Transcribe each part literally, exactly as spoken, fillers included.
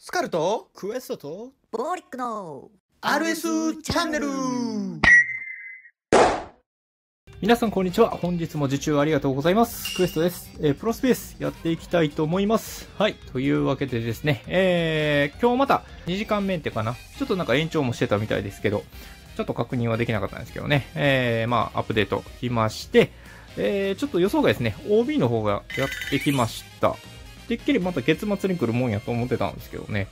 スカルとクエストとボーリックの アールエス チャンネル。皆さんこんにちは。本日も受注ありがとうございます。クエストです。えー、プロスペースやっていきたいと思います。はい、というわけでですね、えー、今日またにじかんメンテかな、ちょっとなんか延長もしてたみたいですけど、ちょっと確認はできなかったんですけどね、えー、まあアップデート来まして、えー、ちょっと予想外ですね、 オービー の方がやってきました。てっきりまた月末に来るもんやと思ってたんですけどね、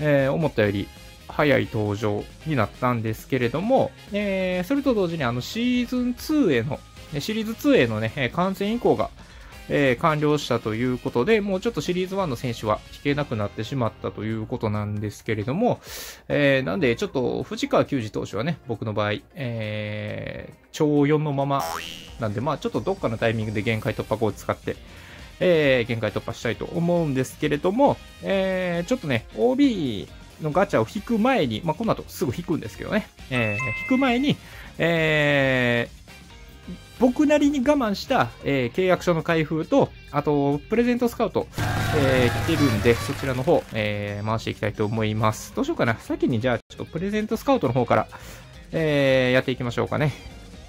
えー、思ったより早い登場になったんですけれども、えー、それと同時にあのシーズンツーへの、シリーズツーへのね、完全移行が、えー、完了したということで、もうちょっとシリーズワンの選手は引けなくなってしまったということなんですけれども、えー、なんでちょっと藤川球児投手はね、僕の場合、えー、ちょうよんのままなんで、まあちょっとどっかのタイミングで限界突破口を使って、えー、限界突破したいと思うんですけれども、えー、ちょっとね、オービー、のガチャを引く前に、まあ、この後すぐ引くんですけどね、えー、引く前に、えー、僕なりに我慢した、えー、契約書の開封と、あとプレゼントスカウト、えー、来てるんで、そちらの方、えー、回していきたいと思います。どうしようかな、先にじゃあちょっとプレゼントスカウトの方から、えー、やっていきましょうかね。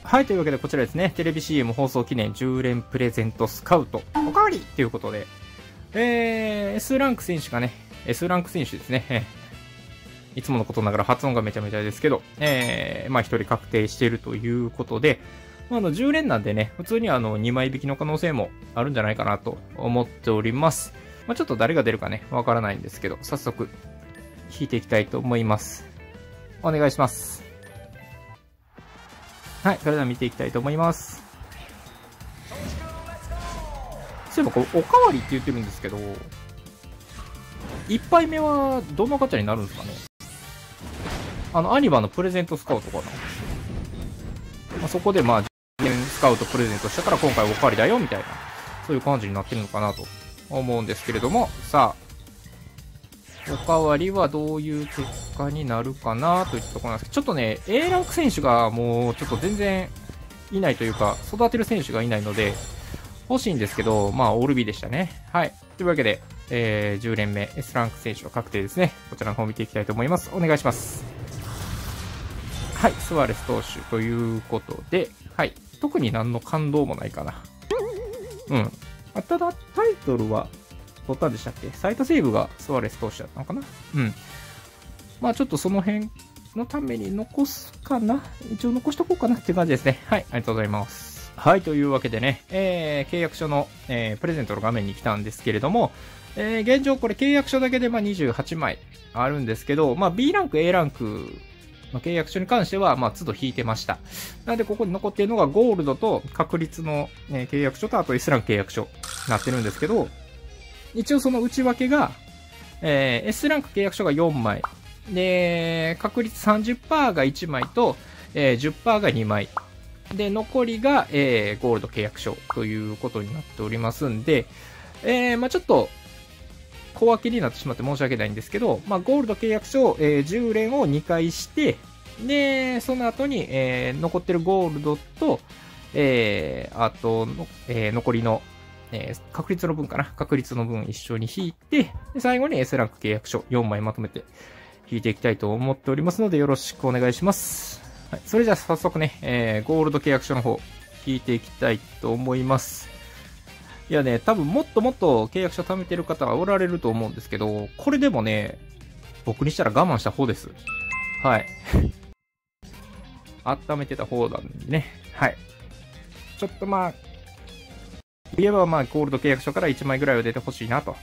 はい、というわけでこちらですね、テレビ シーエム 放送記念じゅうれんプレゼントスカウトおかわりということで、えー、S ランク選手がね、 S ランク選手ですね、いつものことながら発音がめちゃめちゃですけど、えー、まあひとり確定しているということで、まあ、あのじゅうれんなんでね、普通にあのにまい引きの可能性もあるんじゃないかなと思っております。まあ、ちょっと誰が出るかね、わからないんですけど、早速引いていきたいと思います。お願いします。はい、それでは見ていきたいと思います。そういえばこれ、おかわりって言ってるんですけど、いっぱいめはどんなガチャになるんですかね。あの、アニバのプレゼントスカウトかな。まあ、そこで、まあ、スカウトプレゼントしたから今回おかわりだよ、みたいな、そういう感じになってるのかなと思うんですけれども、さあ、おかわりはどういう結果になるかなといったところなんですけど、ちょっとね、A ランク選手がもうちょっと全然いないというか、育てる選手がいないので、欲しいんですけど、まあ、オール B でしたね。はい。というわけで、えー、じゅうれんめ S ランク選手は確定ですね。こちらの方を見ていきたいと思います。お願いします。はい、スワレス投手ということで、はい、特に何の感動もないかな。うん。あ、ただ、タイトルは取ったんでしたっけ？最多セーブがスワレス投手だったのかな？うん。まあちょっとその辺のために残すかな？一応残しとこうかなっていう感じですね。はい、ありがとうございます。はい、というわけでね、えー、契約書の、えー、プレゼントの画面に来たんですけれども、えー、現状これ契約書だけでまあにじゅうはちまいあるんですけど、まあ B ランク、A ランク、契約書に関しては、まあ、都度引いてました。なので、ここに残っているのがゴールドと確率の、ね、契約書と、あと S ランク契約書になってるんですけど、一応その内訳が、えー、S ランク契約書がよんまい、で、確率 さんじゅっパーセント がいちまいと、えー、じゅっパーセント がにまい、で、残りが、えー、ゴールド契約書ということになっておりますんで、えー、まあ、ちょっと、小分けになってしまって申し訳ないんですけど、まあ、ゴールド契約書、えー、じゅうれんをにかいして、で、その後に、えー、残ってるゴールドと、えー、あとの、えー、残りの、えー、確率の分かな。確率の分一緒に引いて、で最後に S ランク契約書よんまいまとめて引いていきたいと思っておりますので、よろしくお願いします。はい、それじゃあ早速ね、えー、ゴールド契約書の方、引いていきたいと思います。いやね、多分もっともっと契約書貯めてる方はおられると思うんですけど、これでもね、僕にしたら我慢した方です。はい。温めてた方なんでね。はい。ちょっとまあ、言えばまあ、ゴールド契約書からいちまいぐらいは出てほしいなと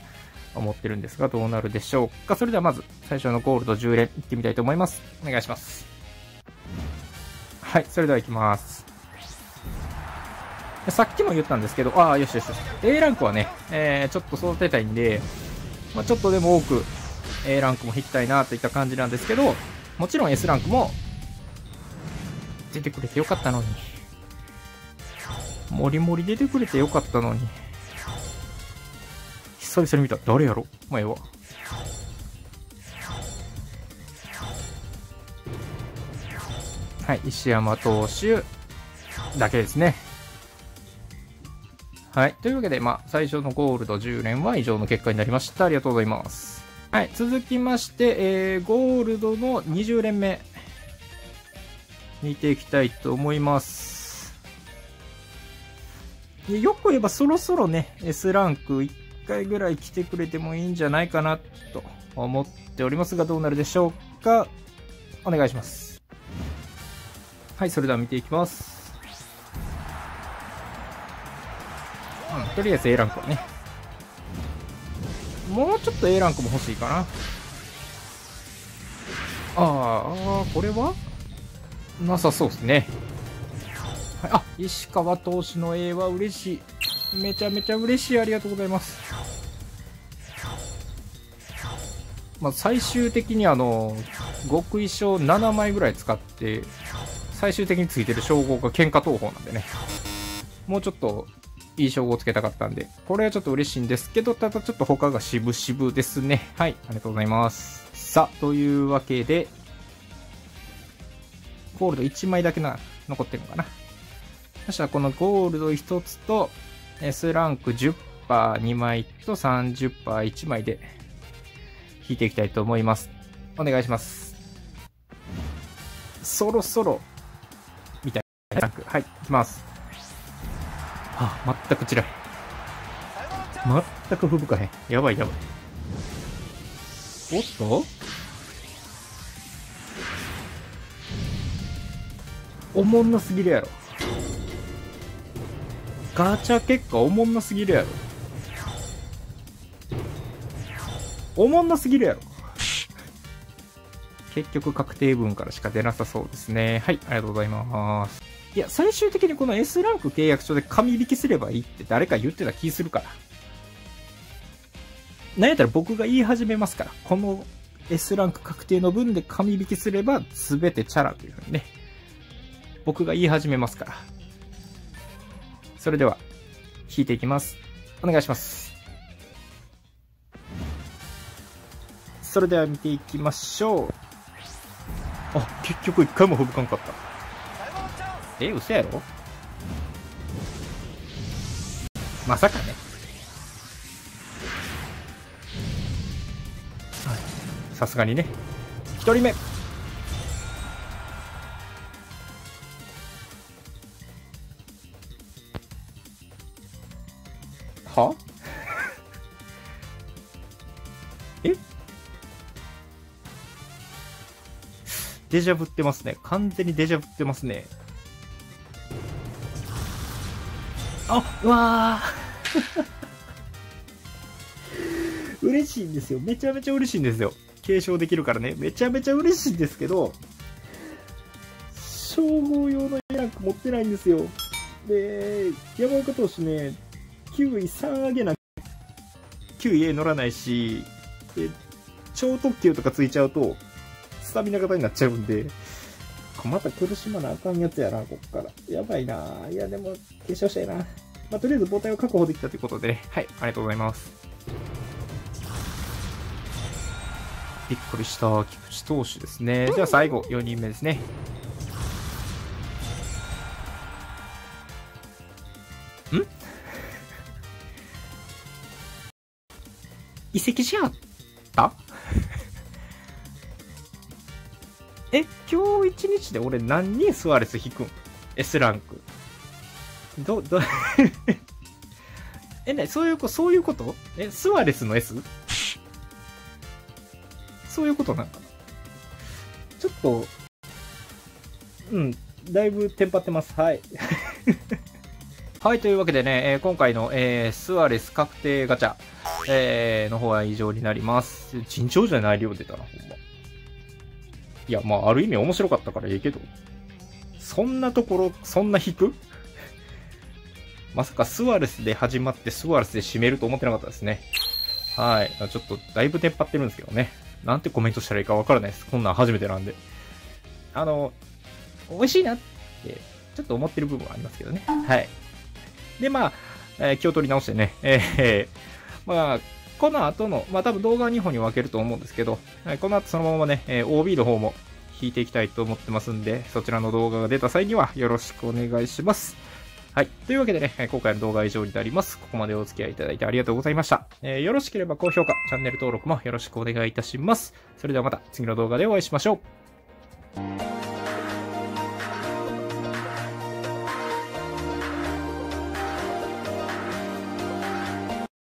思ってるんですが、どうなるでしょうか。それではまず、最初のゴールドじゅうれんいってみたいと思います。お願いします。はい、それではいきます。さっきも言ったんですけど、ああ、よしよしよし。A ランクはね、えー、ちょっと育てたいんで、まあ、ちょっとでも多く A ランクも引きたいなといった感じなんですけど、もちろん S ランクも、出てくれてよかったのに。もりもり出てくれてよかったのに。久々に見た。誰やろ？まあ、ええわ。はい、石山投手だけですね。はい、というわけで、まあ、最初のゴールドじゅうれんは以上の結果になりました。ありがとうございます。はい、続きまして、えー、ゴールドのにじゅう連目にいていきたいと思います。よく言えばそろそろね、S ランクいっかいぐらい来てくれてもいいんじゃないかなと思っておりますが、どうなるでしょうか。お願いします。はい、それでは見ていきます。うん、とりあえず A ランクはね。もうちょっと A ランクも欲しいかな。ああ、これはなさそうですね。はい、あ、石川投手の A は嬉しい。めちゃめちゃ嬉しい。ありがとうございます。まあ、最終的にあの、極意書ななまいぐらい使って、最終的についてる称号が喧嘩投法なんでね。もうちょっと、いい称号をつけたかったんで、これはちょっと嬉しいんですけど、ただちょっと他が渋々ですね。はい、ありがとうございます。さあ、というわけで、ゴールドいちまいだけな、残ってるのかな。そしたらこのゴールドひとつと、S ランク じゅっパーセントにまいと さんじゅっパーセントいちまいで、引いていきたいと思います。お願いします。そろそろ、みたいなランク。はい、いきます。ああ、全く散らへん。全く吹かへん。やばいやばい。おっとおもんなすぎるやろ。ガチャ結果おもんなすぎるやろ。おもんなすぎるやろ。結局確定分からしか出なさそうですね。はい、ありがとうございます。いや、最終的にこの S ランク契約書で紙引きすればいいって誰か言ってた気するから。なんやったら僕が言い始めますから。この S ランク確定の分で紙引きすれば全てチャラというふうにね。僕が言い始めますから。それでは、引いていきます。お願いします。それでは見ていきましょう。あ、結局一回も吹かんかった。え、嘘やろ？まさかね。さすがにね。ひとりめ。は？え？デジャブってますね。完全にデジャブってますね。あ、うわー嬉しいんですよ。めちゃめちゃ嬉しいんですよ。継承できるからね。めちゃめちゃ嬉しいんですけど、称号用の A ランク持ってないんですよ。で、山岡投手ね、きゅういさん上げな、きゅうい A 乗らないし、で、超特急とかついちゃうと、スタミナ型になっちゃうんで、また苦しまなあかんやつやな、こっから。やばいな。いや、でも、決勝したいな。まあ、とりあえず母体を確保できたということで、ね、はい、ありがとうございます。びっくりした、菊池投手ですね。じゃあ最後、よにんめですね。ん移籍しあったえ、今日一日で俺何人スアレス引くん ?S ランク。ど、ど、え、ね、そういうこと、そういうことえ、スアレスの S？ そういうことなんかな。ちょっと、うん、だいぶテンパってます。はい。はい、というわけでね、今回の、えー、スアレス確定ガチャ、えー、の方は以上になります。尋常じゃない量出たな、ほんま。いや、まあ、ある意味面白かったからいいけど。そんなところ、そんな引くまさかスアレスで始まってスアレスで締めると思ってなかったですね。はい。ちょっと、だいぶ出っ張ってるんですけどね。なんてコメントしたらいいかわからないです。こんなん初めてなんで。あの、美味しいなって、ちょっと思ってる部分はありますけどね。はい。で、まあ、えー、気を取り直してね。えー、まあ、この後の、まあ、多分動画にほんに分けると思うんですけど、はい、この後そのままね、えー、オービー の方も引いていきたいと思ってますんで、そちらの動画が出た際にはよろしくお願いします。はい。というわけでね、今回の動画は以上になります。ここまでお付き合いいただいてありがとうございました。えー、よろしければ高評価、チャンネル登録もよろしくお願いいたします。それではまた次の動画でお会いしましょう。